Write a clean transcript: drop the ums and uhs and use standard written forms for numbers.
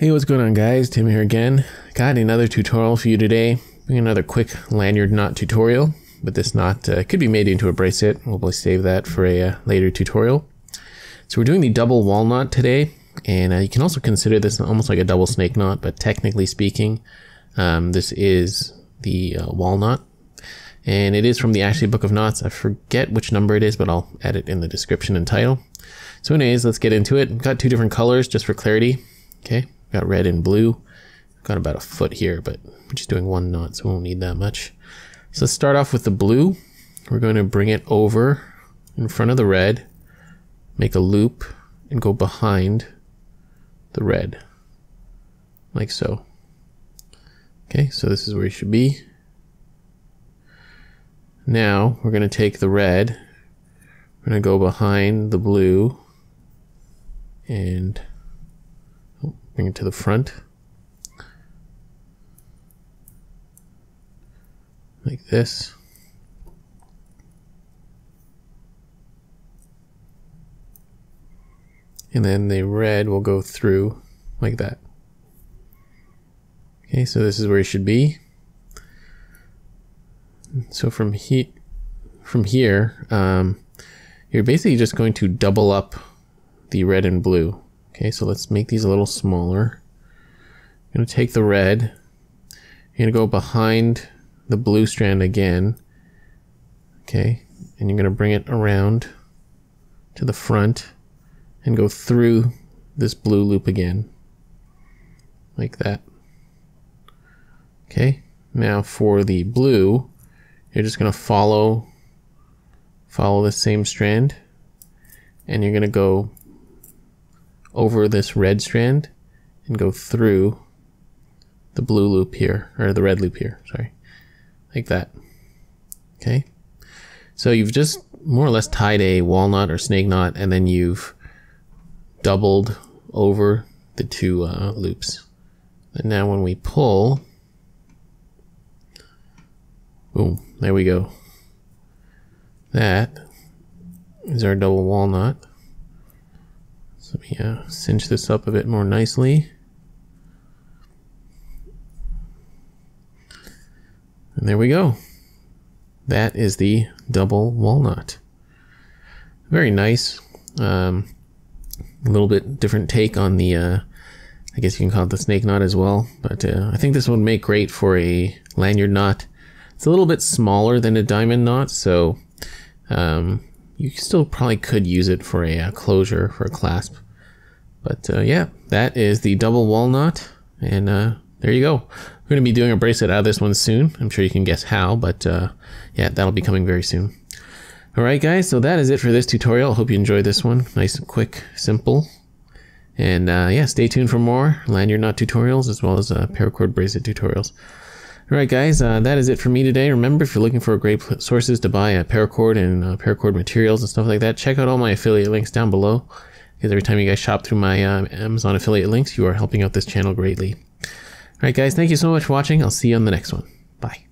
Hey, what's going on, guys? Tim here again. Got another tutorial for you today. Another quick lanyard knot tutorial, but this knot could be made into a bracelet. We'll probably save that for a later tutorial. So we're doing the double wall knot today, and you can also consider this almost like a double snake knot, but technically speaking, this is the wall knot, and it is from the Ashley Book of Knots. I forget which number it is, but I'll add it in the description and title. So anyways, let's get into it. Got two different colors just for clarity. Okay. Got red and blue. Got about a foot here, but we're just doing one knot, so we won't need that much. So let's start off with the blue. We're going to bring it over in front of the red, make a loop, and go behind the red, like so. Okay, so this is where you should be. Now we're going to take the red, we're going to go behind the blue, and bring it to the front like this. And then the red will go through like that. Okay, so this is where you should be. So from here, you're basically just going to double up the red and blue. Okay, so let's make these a little smaller. I'm going to take the red. I'm going to go behind the blue strand again. Okay, and you're going to bring it around to the front and go through this blue loop again. Like that. Okay, now for the blue, you're just going to follow the same strand, and you're going to go over this red strand and go through the blue loop here, or the red loop here, sorry, like that. Okay, so you've just more or less tied a wall knot or snake knot, and then you've doubled over the two loops. And now when we pull, boom, there we go. That is our double wall knot. Let me cinch this up a bit more nicely. And there we go. That is the double wall knot. Very nice. A little bit different take on the, I guess you can call it the snake knot as well. But I think this would make great for a lanyard knot. It's a little bit smaller than a diamond knot, so you still probably could use it for a closure, for a clasp. But yeah, that is the double wall knot, and there you go. We're going to be doing a bracelet out of this one soon. I'm sure you can guess how, but yeah, that'll be coming very soon. All right, guys, so that is it for this tutorial. I hope you enjoyed this one. Nice and quick, simple. And yeah, stay tuned for more lanyard knot tutorials as well as paracord bracelet tutorials. Alright guys, that is it for me today. Remember, if you're looking for great sources to buy a paracord and paracord materials and stuff like that, check out all my affiliate links down below, because every time you guys shop through my Amazon affiliate links, you are helping out this channel greatly. Alright guys, thank you so much for watching. I'll see you on the next one. Bye.